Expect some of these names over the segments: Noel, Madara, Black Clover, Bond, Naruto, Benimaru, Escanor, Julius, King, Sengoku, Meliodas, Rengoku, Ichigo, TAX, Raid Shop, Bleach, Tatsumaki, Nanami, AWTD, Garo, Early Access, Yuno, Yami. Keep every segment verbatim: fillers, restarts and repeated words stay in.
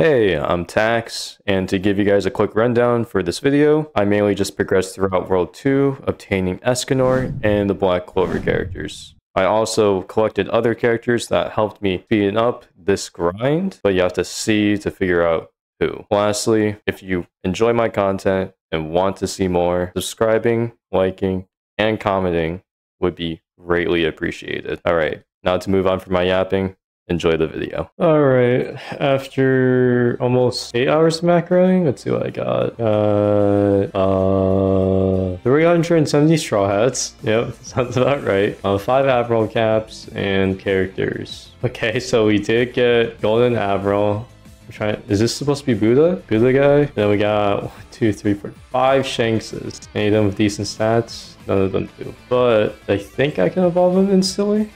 Hey, I'm Tax, and to give you guys a quick rundown for this video, I mainly just progressed throughout World two, obtaining Escanor and the Black Clover characters. I also collected other characters that helped me speed up this grind, but you have to see to figure out who. Lastly, if you enjoy my content and want to see more, subscribing, liking, and commenting would be greatly appreciated. Alright, now to move on from my yapping. Enjoy the video. All right, after almost eight hours of macroing, let's see what I got. Uh, uh, three hundred seventy straw hats. Yep, sounds about right. Uh, five Admiral caps and characters. Okay, so we did get Golden Admiral. We're trying. Is this supposed to be Buddha? Buddha guy. Then we got one, two, three, four, five Shankses. Any of them with decent stats? None of them do. But I think I can evolve them instantly.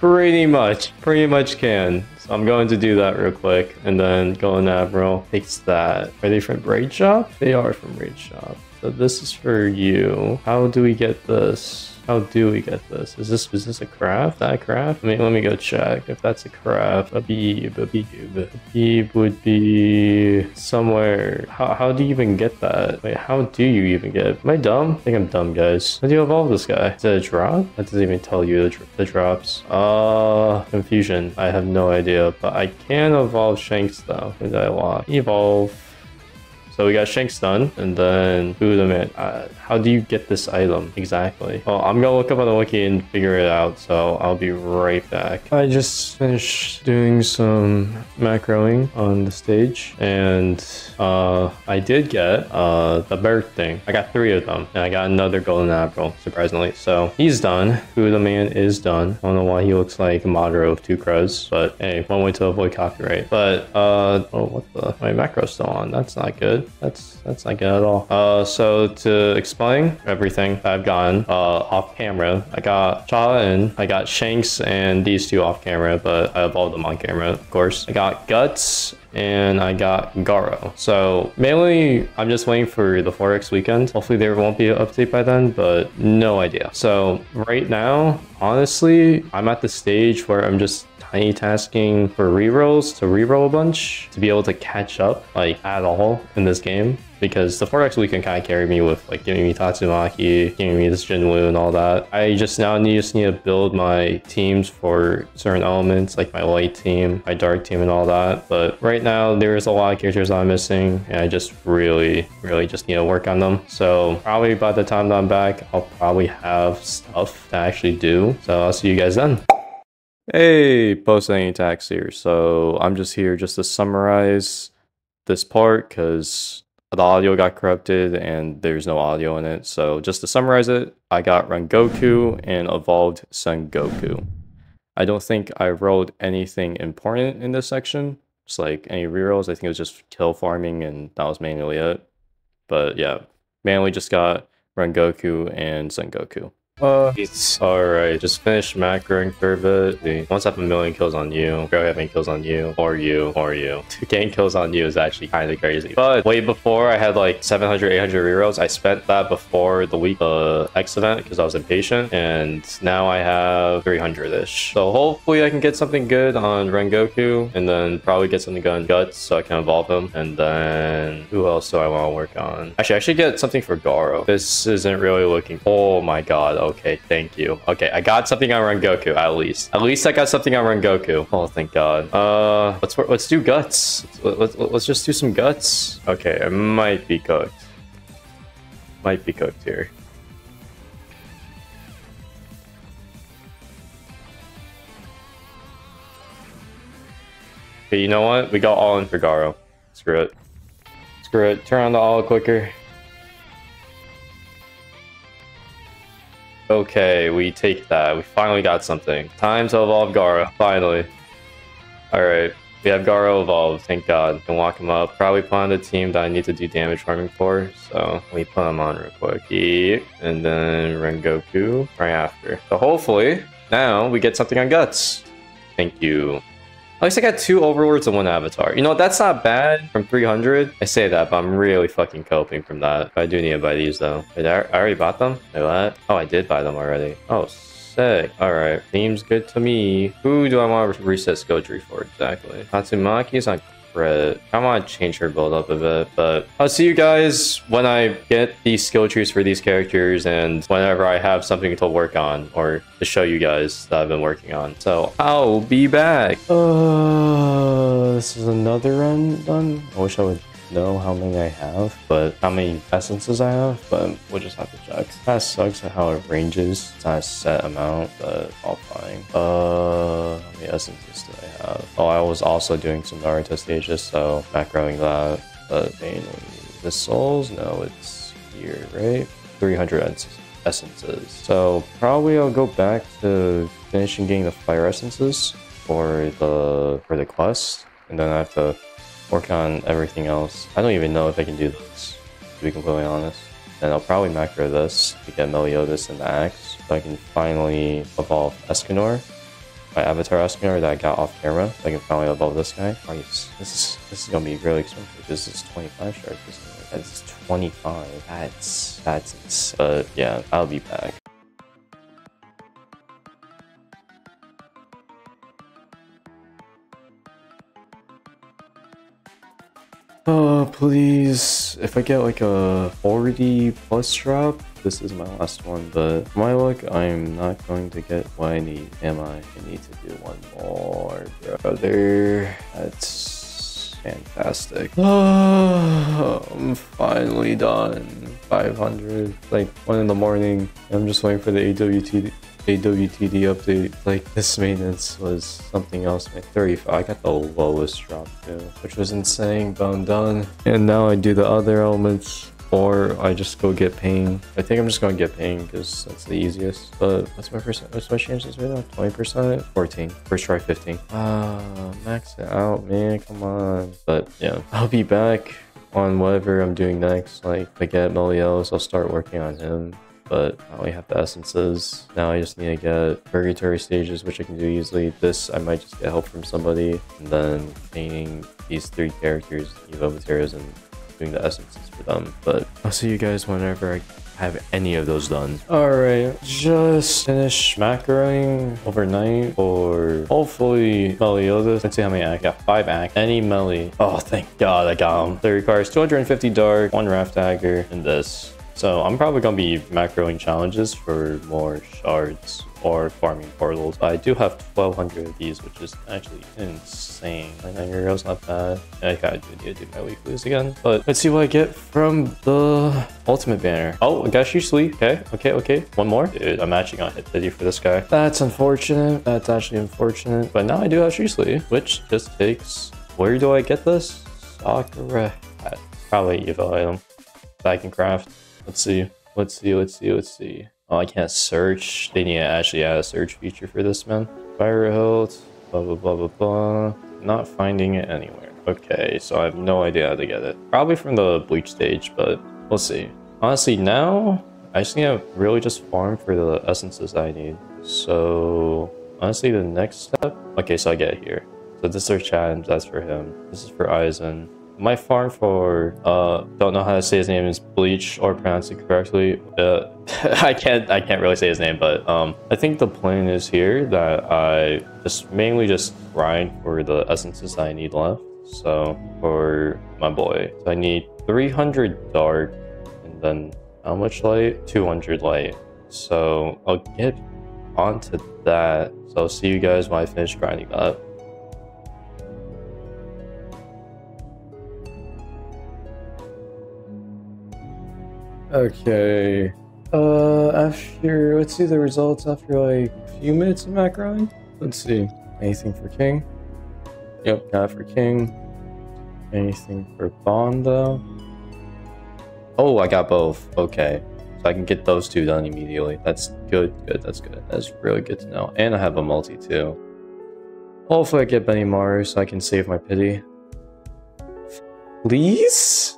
Pretty much, pretty much can. So I'm going to do that real quick, and then Golden Admiral takes that. Are they from Raid Shop? They are from Raid Shop. So this is for you. How do we get this? How do we get this? Is this is this a craft? That craft? I mean, let me go check. If that's a craft, a beeb, a beeb, a beeb would be somewhere. How how do you even get that? Wait, how do you even get it? Am I dumb? I think I'm dumb, guys. How do you evolve this guy? Is it a drop? That doesn't even tell you the, dr the drops. Uh, confusion. I have no idea, but I can evolve Shanks though. What did I lock? Evolve. So we got Shanks done, and then Buddha Man. Uh, how do you get this item exactly? Well, I'm gonna look up on the wiki and figure it out, so I'll be right back. I just finished doing some macroing on the stage, and uh, I did get uh, the bird thing. I got three of them, and I got another Golden Admiral, surprisingly. So he's done. Buddha Man is done. I don't know why he looks like a Madara of two crows, but hey, one way to avoid copyright. But, uh, oh, what the? My macro's still on. That's not good. That's that's not good at all. Uh, so to explain everything I've gotten uh, off camera, I got Cha and I got Shanks and these two off camera, but I evolved them on camera, of course. I got Guts and I got Garo. So mainly I'm just waiting for the four X weekend. Hopefully there won't be an update by then, but no idea. So right now, honestly, I'm at the stage where I'm just tiny tasking for rerolls to reroll a bunch to be able to catch up like at all in this game, because the four X weekend kind of carried me with like giving me Tatsumaki, giving me this Jinwoo and all that. I just now need, just need to build my teams for certain elements, like my light team, my dark team and all that. But right now there's a lot of characters I'm missing and I just really, really just need to work on them. So probably by the time that I'm back, I'll probably have stuff to actually do. So I'll see you guys then. Hey, Post-Any Tax here. So I'm just here just to summarize this part because the audio got corrupted and there's no audio in it. So just to summarize it, I got Rengoku and evolved Sengoku. I don't think I rolled anything important in this section. Just like any rerolls. I think it was just kill farming and that was mainly it. But yeah, mainly just got Rengoku and Sengoku. Uh, alright, just finished macroing for a bit. Once I have a million kills on you, barely having kills on you, or you, or you. Getting kills on you is actually kind of crazy. But way before I had like seven hundred, eight hundred rerolls, I spent that before the week uh, X event because I was impatient. And now I have three hundred-ish. So hopefully I can get something good on Rengoku and then probably get something good on Guts so I can evolve him. And then who else do I want to work on? Actually, I should get something for Garo. This isn't really looking... Oh my god. Okay, thank you. Okay, I got something on Rengoku, at least. At least I got something on Rengoku. Oh, thank God. Uh, let's let's do Guts. Let's, let's, let's just do some Guts. Okay, I might be cooked. Might be cooked here. Okay, you know what? We got all in for Garo. Screw it. Screw it. Turn on the all quicker. Okay, we take that. We finally got something. Time to evolve Garo, finally. Alright, we have Garo evolved, thank god. Can lock him up. Probably put on the team that I need to do damage farming for, so we put him on real quick. Eep, and then Rengoku right after. So hopefully, now we get something on Guts. Thank you. At least I got two overlords and one avatar. You know, that's not bad from three hundred. I say that, but I'm really fucking coping from that. I do need to buy these, though. Wait, I already bought them? Wait, what? Oh, I did buy them already. Oh, sick. All right. Seems good to me. Who do I want to reset skill tree for, exactly? Tatsumaki's on Crit. I want to change her build up a bit, but I'll see you guys when I get these skill trees for these characters and whenever I have something to work on or to show you guys that I've been working on. So I'll be back. Uh, this is another run done. I wish I would know how many I have, but how many essences I have, but we'll just have to check. That sucks at how it ranges. It's not a set amount, but I'll find. Uh, how many essences do I have? Oh, I was also doing some Naruto stages, so macroing that. But mainly the souls? No, it's here, right? three hundred essences. So probably I'll go back to finishing getting the fire essences for the for the quest, and then I have to work on everything else. I don't even know if I can do this, to be completely honest. And I'll probably macro this to get Meliodas and the axe, so I can finally evolve Escanor, my avatar Escanor that I got off camera. So I can finally evolve this guy. Nice. This is this is gonna be really expensive. This is twenty-five shards. That's twenty-five. That's that's insane. But yeah, I'll be back. Oh, please. If I get like a forty plus drop, this is my last one. But for my luck, I'm not going to get what I need. Am I? I need to do one more, brother. That's fantastic. Oh, I'm finally done. five hundred. Like one in the morning. I'm just waiting for the A W T. A W T D update. Like, this maintenance was something else. My thirty-five, I got the lowest drop too, which was insane, but I'm done. And now I do the other elements, or I just go get pain. I think I'm just gonna get pain because that's the easiest. But what's my percent? What's my chances right now? twenty percent? fourteen. First try, fifteen. Ah, max it out, man. Come on. But yeah, I'll be back on whatever I'm doing next. Like, if I get Meliodas, I'll start working on him. But I only have the essences. Now I just need to get purgatory stages, which I can do easily. This, I might just get help from somebody. And then painting these three characters, Evo materials, and doing the essences for them. But I'll see you guys whenever I have any of those done. Alright, just finished macroing overnight or hopefully Meliodas. Let's see how many I got. Five act. Any melee. Oh, thank God I got them. That requires two hundred fifty dark, one raft dagger, and this. So I'm probably going to be macroing challenges for more shards or farming portals. But I do have twelve hundred of these, which is actually insane. nine hundred euros, not bad. I gotta do, need to do my weeklies again. But let's see what I get from the ultimate banner. Oh, I got you sleep. Okay, okay, okay. One more. Dude, I'm actually going to hit fifty for this guy. That's unfortunate. That's actually unfortunate. But now I do have Shusli, which just takes... Where do I get this? Sakura hat. Probably Evo item that I can craft. Let's see. Let's see. Let's see. Let's see. Oh, I can't search. They need to actually add a search feature for this, man. Fire hilt. Blah, blah, blah, blah, blah. Not finding it anywhere. Okay, so I have no idea how to get it. Probably from the bleach stage, but we'll see. Honestly, now I just need to really just farm for the essences I need. So, honestly, the next step... Okay, so I get it here. So this is our challenge. That's for him. This is for Aizen. My farm for, uh, don't know how to say his name, is Bleach or pronounce it correctly. Uh, I can't, I can't really say his name, but um, I think the plan is here that I just mainly just grind for the essences I need left. So for my boy, so I need three hundred dark, and then how much light? two hundred light. So I'll get onto that. So I'll see you guys when I finish grinding that. Okay, uh, after, let's see the results after like a few minutes of macroing. Let's see, anything for King? Yep, got for King. Anything for Bond though? Oh, I got both. Okay, so I can get those two done immediately. That's good, good, that's good. That's really good to know. And I have a multi too. Hopefully I get Benimaru so I can save my pity. Please?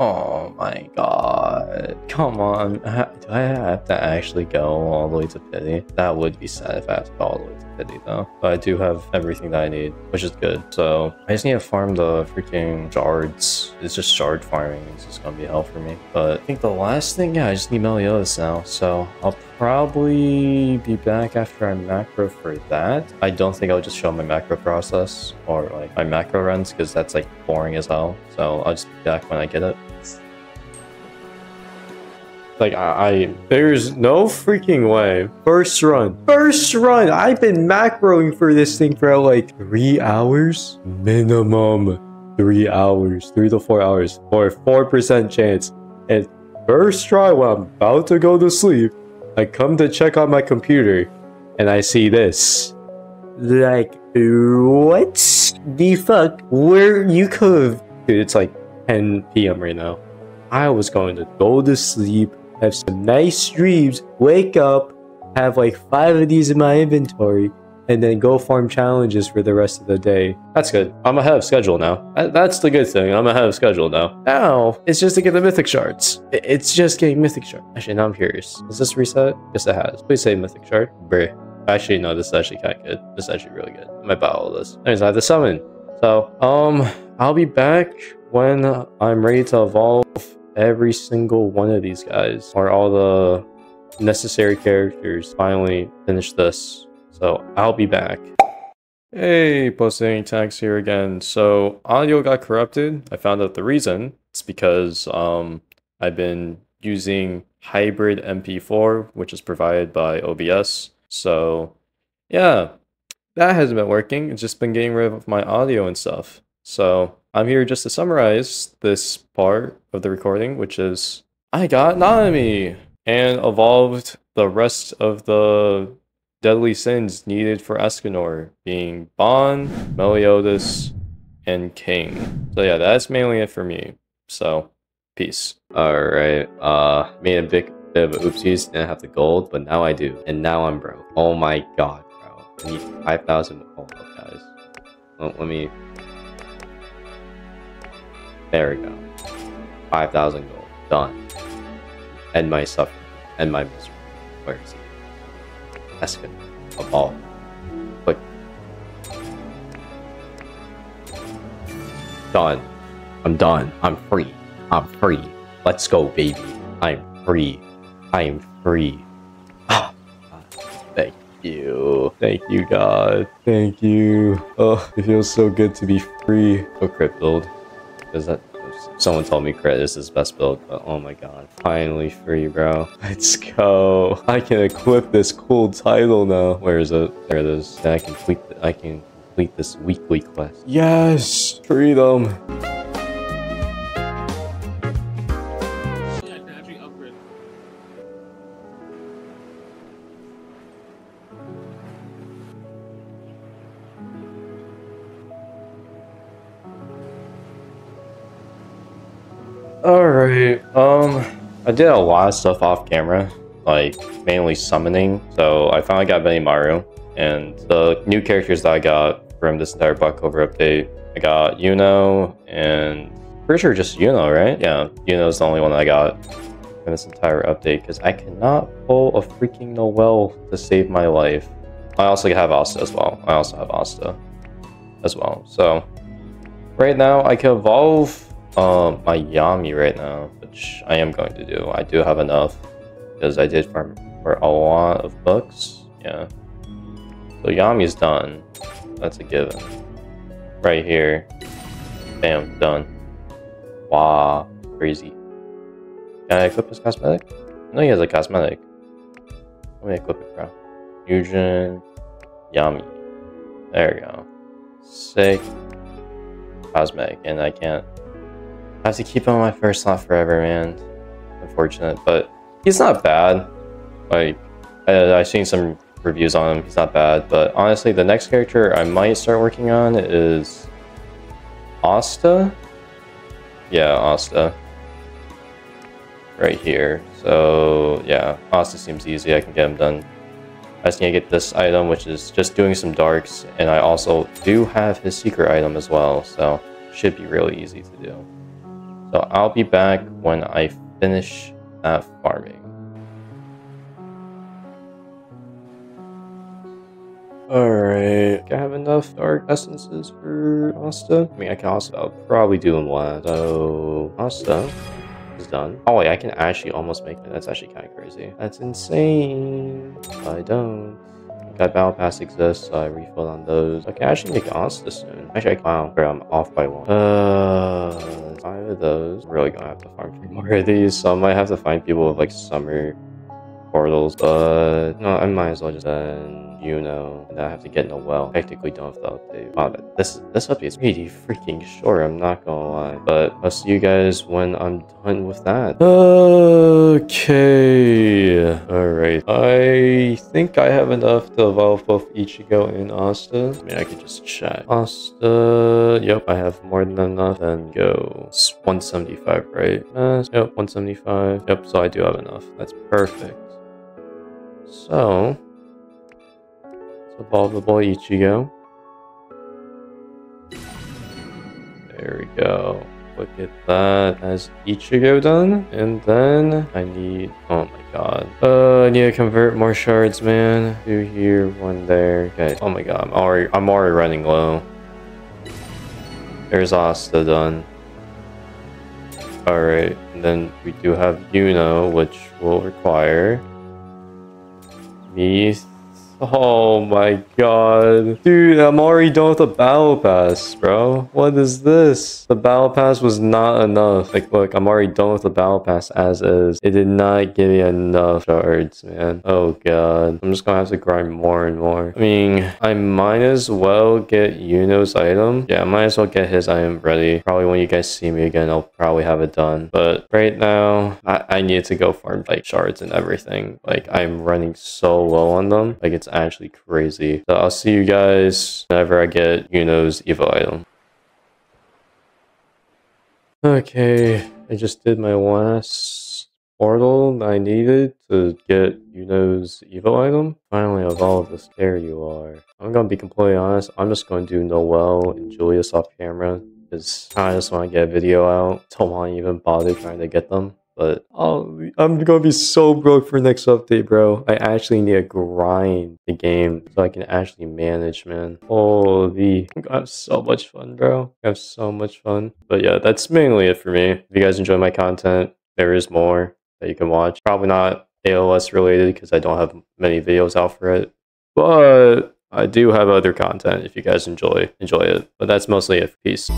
Oh my god. Come on. Do I have to actually go all the way to pity? That would be sad if I have to go all the way to pity though. But I do have everything that I need, which is good. So I just need to farm the freaking shards. It's just shard farming. It's just gonna be hell for me. But I think the last thing, yeah, I just need Meliodas now. So I'll probably be back after I macro for that. I don't think I'll just show my macro process or like my macro runs, because that's like boring as hell. So I'll just be back when I get it. Like, I, I, there's no freaking way. First run. First run! I've been macroing for this thing for like three hours? Minimum three hours. Three to four hours. For a four percent chance. And first try when I'm about to go to sleep, I come to check on my computer, and I see this. Like, what the fuck? Where you could've... Dude, it's like ten P M right now. I was going to go to sleep, have some nice dreams, wake up, have like five of these in my inventory, and then go farm challenges for the rest of the day. That's good. I'm ahead of schedule now. That's the good thing. I'm ahead of schedule now. Now, it's just to get the mythic shards. It's just getting mythic shards. Actually, now I'm curious. Is this reset? Yes, it has. Please say mythic shard. Bruh. Actually, no, this is actually kind of good. This is actually really good. I might buy all this. Anyways, I have the summon. So, um, I'll be back when I'm ready to evolve every single one of these guys, or all the necessary characters, finally finish this. So I'll be back. Hey, posting tags here again. So audio got corrupted. I found out the reason. It's because um, I've been using hybrid M P four, which is provided by O B S. So yeah, that hasn't been working. It's just been getting rid of my audio and stuff. So I'm here just to summarize this part of the recording, which is I got Nanami and evolved the rest of the deadly sins needed for Escanor, being Bond, Meliodas, and King. So yeah, that's mainly it for me. So peace. Alright, uh made a big bit of oopsies, didn't have the gold, but now I do. And now I'm broke. Oh my god, bro. I need five thousand gold, guys. Well, let me... There we go. five thousand gold. Done. End my suffering. End my misery. Where is he? Escan. Evolve. Click. Done. I'm done. I'm free. I'm free. Let's go, baby. I'm free. I am free. Ah. Thank you. Thank you, God. Thank you. Oh, it feels so good to be free. So crippled. Is that someone told me crit is his best build, but oh my god, finally free, bro. Let's go. I can equip this cool title now. Where is it? There it is. I can complete the, I can complete this weekly quest. Yes, freedom. Alright, um, I did a lot of stuff off camera, like mainly summoning. So I finally got Benimaru, and the new characters that I got from this entire Black Clover update, I got Yuno, and pretty sure just Yuno, right? Yeah, Yuno's the only one I got from this entire update, because I cannot pull a freaking Noel to save my life. I also have Asta as well. I also have Asta as well. So right now I can evolve Um, my Yami right now, which I am going to do. I do have enough because I did farm for a lot of books. Yeah. So Yami's done. That's a given. Right here. Bam, done. Wow, crazy. Can I equip his cosmetic? No, he has a cosmetic. Let me equip it, bro. Fusion. Yami. There we go. Sick. Cosmetic. And I can't. I have to keep on my first slot forever, man. Unfortunate, but he's not bad. Like, I, I've seen some reviews on him. He's not bad, but honestly, the next character I might start working on is Asta. Yeah, Asta. Right here. So yeah, Asta seems easy. I can get him done. I just need to get this item, which is just doing some darks, and I also do have his secret item as well, so should be really easy to do. So I'll be back when I finish uh, farming. Alright, I have enough dark essences for Asta. I mean, I can also I'll probably do him last. So Asta, is done. Oh wait, I can actually almost make it. That's actually kind of crazy. That's insane. I don't. That battle pass exists, so I refill on those. I can actually make Asta soon. Actually, I, wow, bro, I'm off by one. Uh, five of those. I'm really gonna have to farm for more of these, so I might have to find people with like summer portals. But no, I might as well just then Yuno. And I have to get Noel. Technically, don't have to update. Wow, this this update's pretty freaking short. I'm not gonna lie. But I'll see you guys when I'm done with that. Okay. All right. I think I have enough to evolve both Ichigo and Asta. I mean, I could just check. Asta. Yep, I have more than enough. Then go. It's one seventy-five, right? Uh, yep, one seventy-five. Yep. So I do have enough. That's perfect. So, let's evolve the boy Ichigo. There we go. Look at that. Has Ichigo done? And then I need... Oh my god. Uh, I need to convert more shards, man. Two here, one there. Okay. Oh my god. I'm already, I'm already running low. There's Asta done. Alright. And then we do have Yuno, which will require... Me. Oh my god. Dude, I'm already done with the battle pass, bro. What is this? The battle pass was not enough. Like, look, I'm already done with the battle pass as is. It did not give me enough shards, man. Oh god. I'm just gonna have to grind more and more. I mean, I might as well get Yuno's item. Yeah, I might as well get his item ready. Probably when you guys see me again, I'll probably have it done. But right now, I, I need to go farm, like, shards and everything. Like, I'm running so low on them. Like, it's actually crazy. So I'll see you guys whenever I get Yuno's evil item. Okay, I just did my last portal I needed to get Yuno's evil item. Finally evolved this. There you are. I'm gonna be completely honest. I'm just gonna do Noel and Julius off camera because I just want to get a video out. Don't want to even bother trying to get them. But I'll, I'm going to be so broke for next update, bro. I actually need to grind the game so I can actually manage, man. Holy. I have so much fun, bro. I have so much fun. But yeah, that's mainly it for me. If you guys enjoy my content, there is more that you can watch. Probably not A L S related because I don't have many videos out for it. But I do have other content if you guys enjoy, enjoy it. But that's mostly it. Peace.